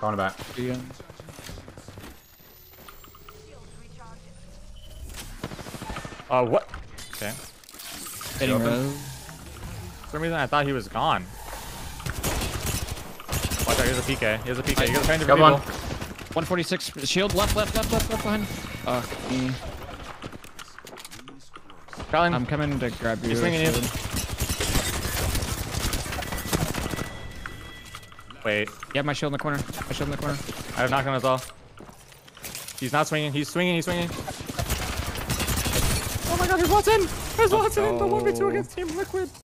Coming back. Yeah. What? Okay. For some reason I thought he was gone. Watch out, here's a PK. Here's a PK. You gotta find different people. 146 shield, left behind. Fuck me. Colin. I'm coming to grab you. He's swinging you. Wait. You have my shield in the corner. My shield in the corner. I have knocked him as well. He's not swinging. He's swinging. He's swinging. Oh my god, here's Watson! Here's Watson in the 1v2 against Team Liquid!